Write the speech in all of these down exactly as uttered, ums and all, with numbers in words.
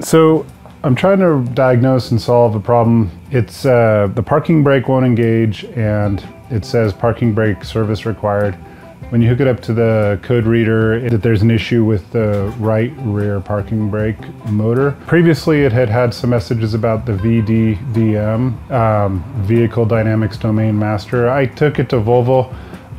So I'm trying to diagnose and solve a problem. It's uh, the parking brake won't engage and it says parking brake service required. When you hook it up to the code reader, it, there's an issue with the right rear parking brake motor. Previously, it had had some messages about the V D D M, um, Vehicle Dynamics Domain Master. I took it to Volvo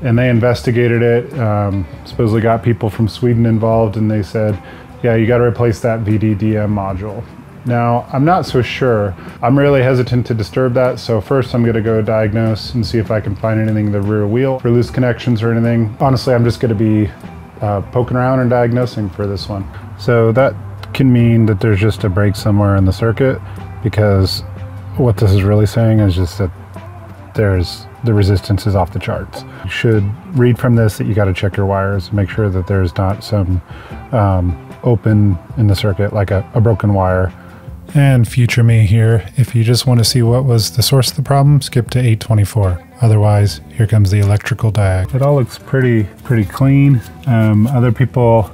and they investigated it, um, supposedly got people from Sweden involved, and they said, yeah, you got to replace that V D D M module. Now, I'm not so sure. I'm really hesitant to disturb that, so first I'm gonna go diagnose and see if I can find anything in the rear wheel for loose connections or anything. Honestly, I'm just gonna be uh, poking around and diagnosing for this one. So that can mean that there's just a break somewhere in the circuit, because what this is really saying is just that there's the resistance is off the charts. You should read from this that you gotta check your wires, make sure that there's not some um, open in the circuit, like a, a broken wire. And future me here, if you just want to see what was the source of the problem, skip to eight twenty-four. Otherwise, here comes the electrical diag. It all looks pretty, pretty clean. Um, other people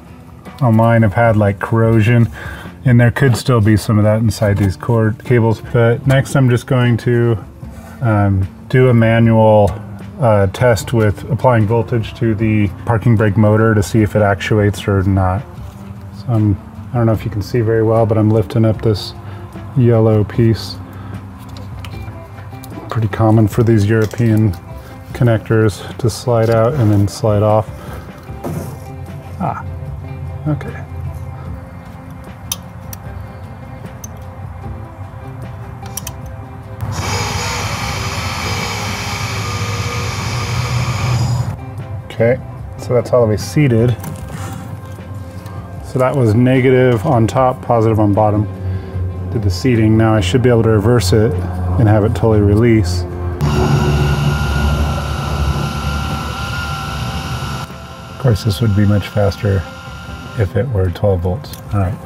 online have had like corrosion, and there could still be some of that inside these cord cables. But next I'm just going to um, do a manual uh, test with applying voltage to the parking brake motor to see if it actuates or not. So I'm, I don't know if you can see very well, but I'm lifting up this yellow piece. Pretty common for these European connectors to slide out and then slide off. Ah, okay. Okay, so that's all the way seated. So that was negative on top, positive on bottom. Did the seating. Now I should be able to reverse it and have it totally release. Of course, this would be much faster if it were twelve volts. All right,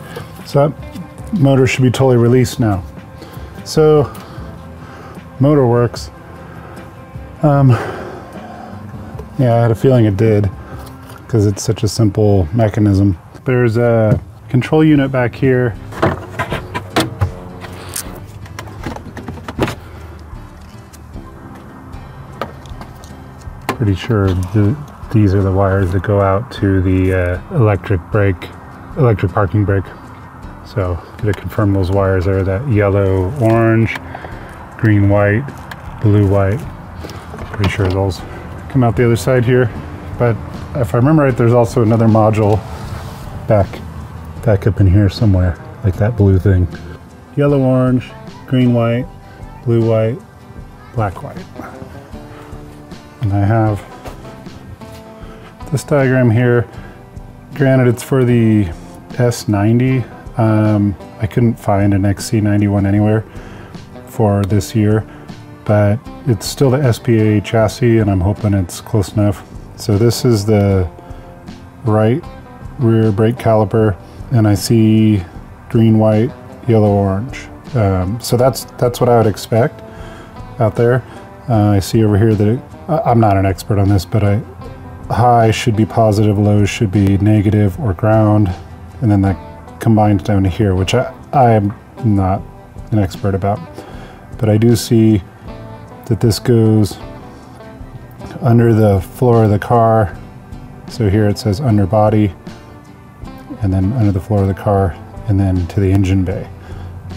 so that motor should be totally released now. So motor works. Um, yeah, I had a feeling it did because it's such a simple mechanism. There's a control unit back here. Pretty sure th these are the wires that go out to the uh, electric brake, electric parking brake. So to confirm those wires are that yellow, orange, green, white, blue, white. Pretty sure those come out the other side here. But if I remember right, there's also another module back, back up in here somewhere, like that blue thing. Yellow, orange, green, white, blue, white, black, white. And I have this diagram here. Granted, it's for the S ninety. Um, I couldn't find an X C ninety one anywhere for this year, but it's still the S P A chassis, and I'm hoping it's close enough. So this is the right rear brake caliper, and I see green, white, yellow, orange. Um, so that's, that's what I would expect out there. Uh, I see over here that it, I'm not an expert on this, but I, high should be positive, low should be negative or ground, and then that combines down to here, which I, I'm not an expert about. But I do see that this goes under the floor of the car. So here it says under body, and then under the floor of the car, and then to the engine bay.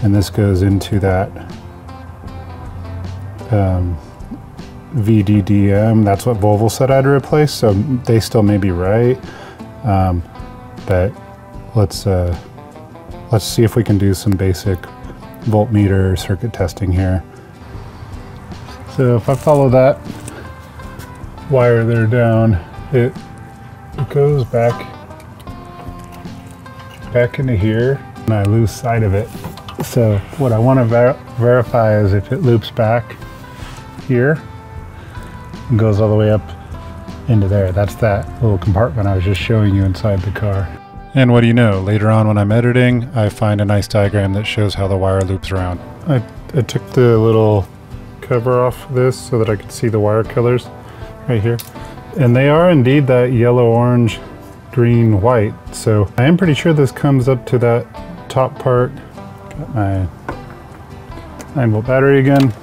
And this goes into that um, V D D M. That's what Volvo said I had to replace, so they still may be right. Um, but let's uh, let's see if we can do some basic voltmeter circuit testing here. So if I follow that wire there down, it goes back back into here, and I lose sight of it. So what I want to ver verify is if it loops back here. Goes all the way up into there. That's that little compartment I was just showing you inside the car. And what do you know, later on when I'm editing, I find a nice diagram that shows how the wire loops around. I, I took the little cover off this so that I could see the wire colors right here. And they are indeed that yellow, orange, green, white. So I am pretty sure this comes up to that top part Got my nine volt battery again.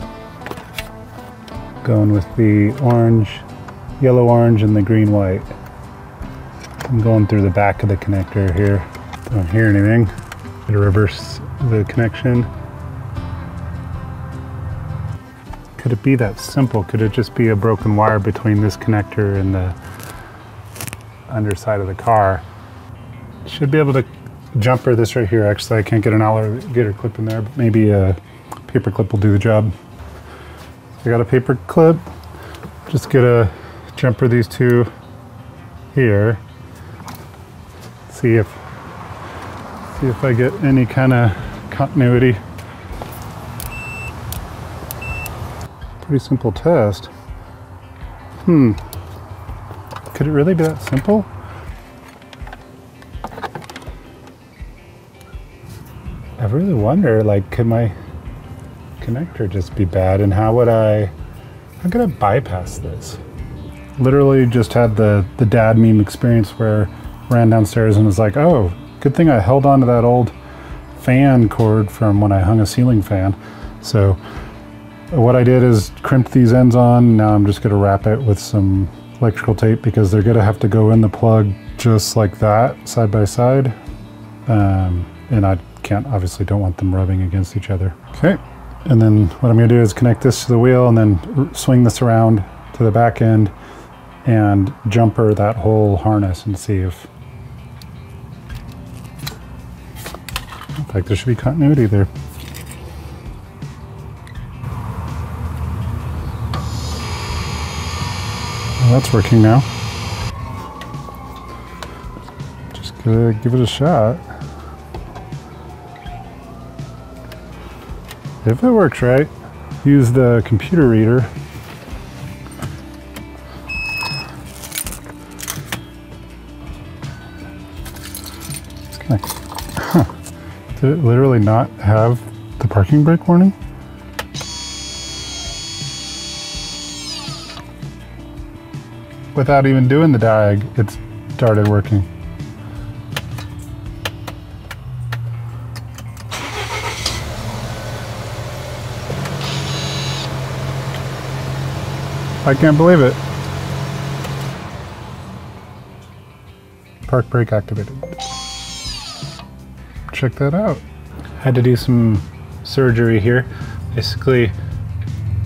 Going with the orange, yellow orange, and the green white. I'm going through the back of the connector here. Don't hear anything. Gonna reverse the connection. Could it be that simple? Could it just be a broken wire between this connector and the underside of the car? Should be able to jumper this right here. Actually, I can't get an alligator clip in there, but maybe a paper clip will do the job. I got a paper clip. Just gonna jumper these two here. See if see if I get any kind of continuity. Pretty simple test. Hmm. Could it really be that simple? I really wonder, like, could my connector just be bad? And how would I, how could I bypass this? Literally just had the, the dad meme experience where I ran downstairs and was like, oh, good thing I held on to that old fan cord from when I hung a ceiling fan. So what I did is crimped these ends on. Now I'm just gonna wrap it with some electrical tape because they're gonna have to go in the plug just like that, side by side. Um, and I can't, obviously don't want them rubbing against each other. Okay, and then what I'm gonna do is connect this to the wheel and then swing this around to the back end and jumper that whole harness and see if... In fact, there should be continuity there. Well, that's working now. Just gonna give it a shot. If it works right, use the computer reader. It's kinda, huh. Did it literally not have the parking brake warning? Without even doing the diag, it started working. I can't believe it. Park brake activated. Check that out. Had to do some surgery here. Basically,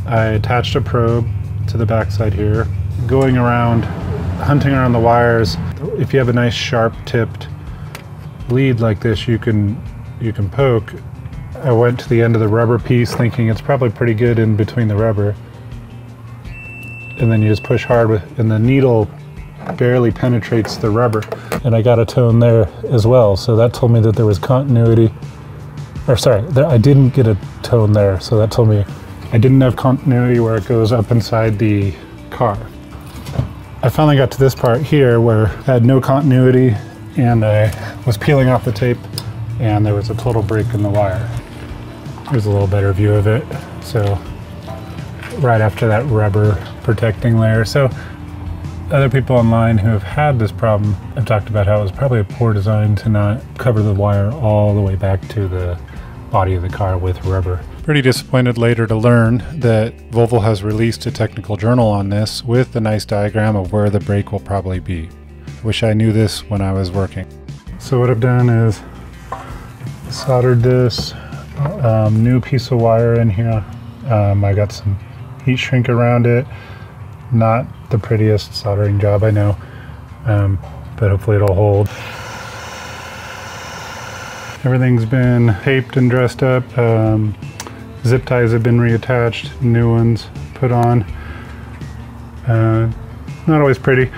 I attached a probe to the backside here. Going around, hunting around the wires. If you have a nice sharp tipped lead like this, you can you can poke. I went to the end of the rubber piece thinking it's probably pretty good in between the rubber. And then you just push hard with, and the needle barely penetrates the rubber. And I got a tone there as well. So that told me that there was continuity, or sorry, I didn't get a tone there. So that told me I didn't have continuity where it goes up inside the car. I finally got to this part here where I had no continuity and I was peeling off the tape and there was a total break in the wire. Here's a little better view of it. So right after that rubber protecting layer. So other people online who have had this problem have talked about how it was probably a poor design to not cover the wire all the way back to the body of the car with rubber. Pretty disappointed later to learn that Volvo has released a technical journal on this with a nice diagram of where the brake will probably be. Wish I knew this when I was working. So what I've done is soldered this um, new piece of wire in here. Um, I got some heat shrink around it. Not the prettiest soldering job, I know, um, but hopefully it'll hold. Everything's been taped and dressed up. Um, Zip ties have been reattached, new ones put on. Uh, not always pretty.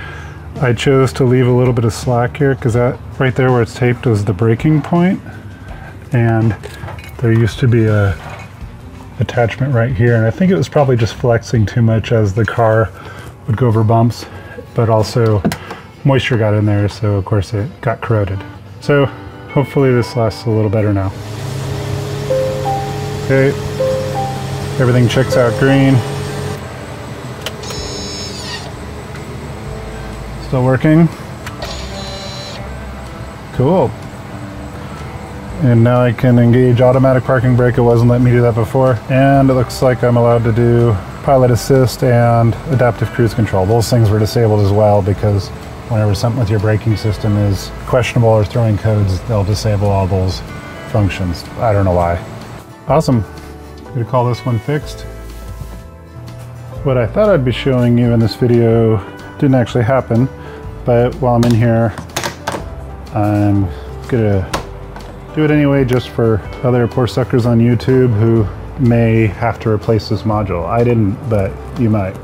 I chose to leave a little bit of slack here because that right there where it's taped is the breaking point. And there used to be a attachment right here. And I think it was probably just flexing too much as the car would go over bumps, but also moisture got in there. So of course it got corroded. So hopefully this lasts a little better now. Okay, everything checks out green. Still working. Cool. And now I can engage automatic parking brake. It wasn't letting me do that before. And it looks like I'm allowed to do pilot assist and adaptive cruise control. Those things were disabled as well, because whenever something with your braking system is questionable or throwing codes, they'll disable all those functions. I don't know why. Awesome. I'm gonna call this one fixed. What I thought I'd be showing you in this video didn't actually happen, but while I'm in here, I'm gonna do it anyway just for other poor suckers on YouTube who may have to replace this module. I didn't, but you might.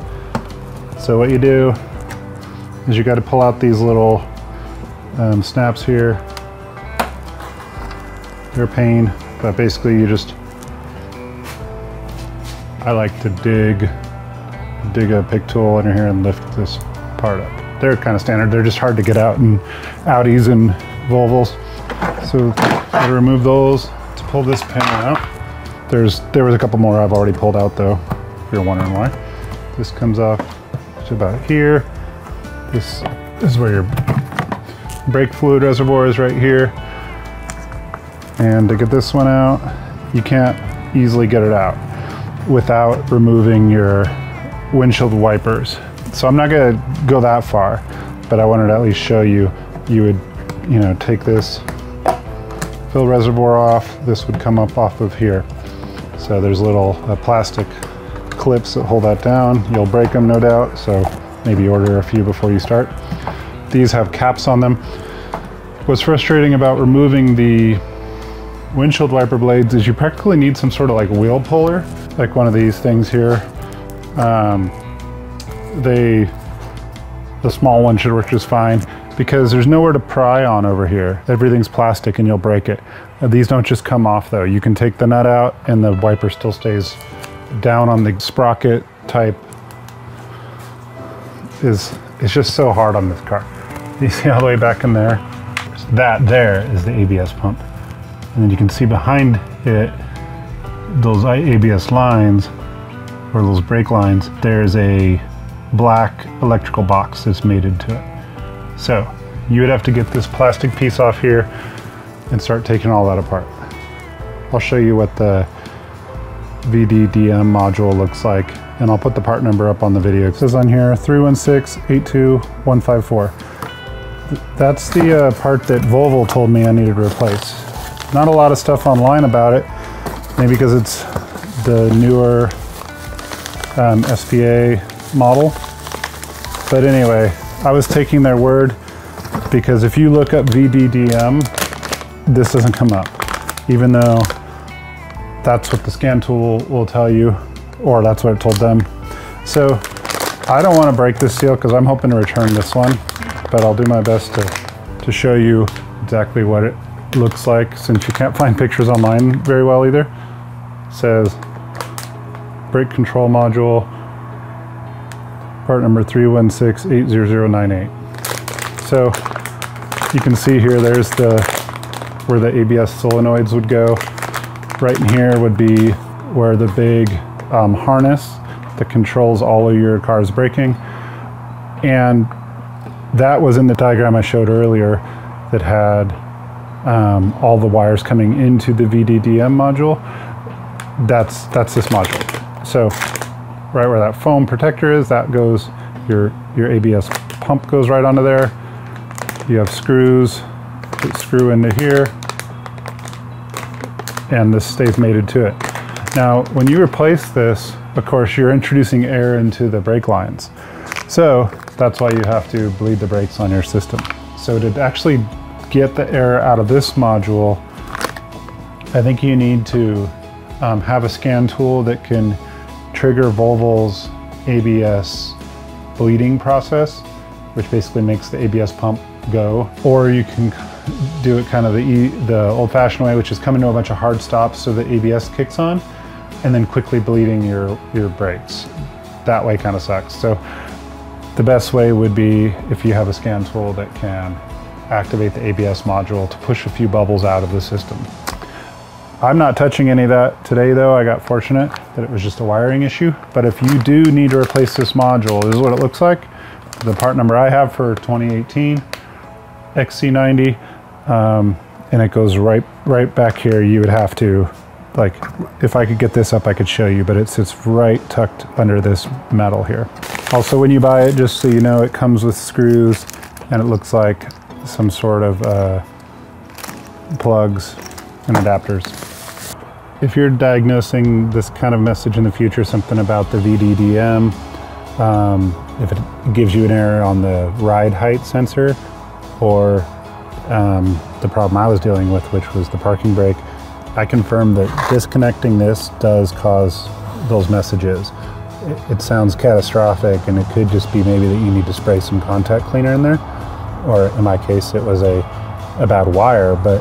So what you do is you got to pull out these little um, snaps here. They're a pain, but basically you just, I like to dig, dig a pick tool under here and lift this part up. They're kind of standard. They're just hard to get out in Audis and Volvos. So I gotta remove those to pull this pin out. There's, there was a couple more I've already pulled out though, if you're wondering why. This comes off to about here. This is where your brake fluid reservoir is, right here. And to get this one out, you can't easily get it out without removing your windshield wipers. So I'm not gonna go that far, but I wanted to at least show you, you would, you know, take this fill reservoir off. This would come up off of here. So there's little uh, plastic clips that hold that down. You'll break them, no doubt, so maybe order a few before you start. These have caps on them. What's frustrating about removing the windshield wiper blades is you practically need some sort of like wheel puller, like one of these things here. Um, they, the small one should work just fine, because there's nowhere to pry on over here. Everything's plastic and you'll break it. These don't just come off though. You can take the nut out and the wiper still stays down on the sprocket type. Is It's just so hard on this car. You see all the way back in there? That there is the A B S pump. And then you can see behind it, those A B S lines, or those brake lines, there's a black electrical box that's mated to it. So you would have to get this plastic piece off here and start taking all that apart. I'll show you what the V D D M module looks like, and I'll put the part number up on the video. It says on here, three one six, eight two one five four. That's the uh, part that Volvo told me I needed to replace. Not a lot of stuff online about it, maybe because it's the newer um, S P A model. But anyway, I was taking their word, because if you look up V D D M, this doesn't come up, even though that's what the scan tool will tell you, or that's what it told them. So I don't want to break this seal because I'm hoping to return this one, but I'll do my best to, to show you exactly what it looks like, since you can't find pictures online very well either. It says brake control module, part number three one six, eight zero zero nine eight. So you can see here, there's the, where the A B S solenoids would go. Right in here would be where the big um, harness that controls all of your car's braking. And that was in the diagram I showed earlier that had um, all the wires coming into the V D D M module. That's, that's this module. So right where that foam protector is, that goes, your, your A B S pump goes right onto there. You have screws that screw into here, and this stays mated to it. Now, when you replace this, of course, you're introducing air into the brake lines. So that's why you have to bleed the brakes on your system. So to actually get the air out of this module, I think you need to um, have a scan tool that can trigger Volvo's A B S bleeding process, which basically makes the A B S pump go. Or you can do it kind of the, the old-fashioned way, which is coming to a bunch of hard stops so the A B S kicks on, and then quickly bleeding your, your brakes. That way kind of sucks. So the best way would be if you have a scan tool that can activate the A B S module to push a few bubbles out of the system. I'm not touching any of that today though. I got fortunate that it was just a wiring issue. But if you do need to replace this module, this is what it looks like. The part number I have for twenty eighteen, X C ninety. Um, and it goes right right back here. You would have to, like, if I could get this up, I could show you, but it sits right tucked under this metal here. Also, when you buy it, just so you know, it comes with screws, and it looks like some sort of uh, plugs and adapters. If you're diagnosing this kind of message in the future, something about the V D D M, um, if it gives you an error on the ride height sensor, or um, the problem I was dealing with, which was the parking brake, I confirmed that disconnecting this does cause those messages. It, it sounds catastrophic, and it could just be maybe that you need to spray some contact cleaner in there, or in my case, it was a, a bad wire, but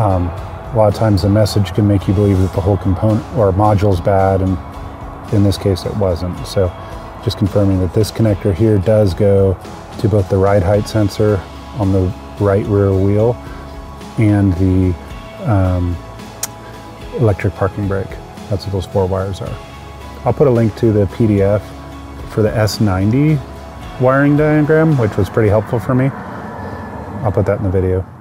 um, a lot of times the message can make you believe that the whole component or module's bad, and in this case, it wasn't. So just confirming that this connector here does go to both the ride height sensor on the right rear wheel and the um, electric parking brake. That's what those four wires are. I'll put a link to the P D F for the S ninety wiring diagram, which was pretty helpful for me. I'll put that in the video.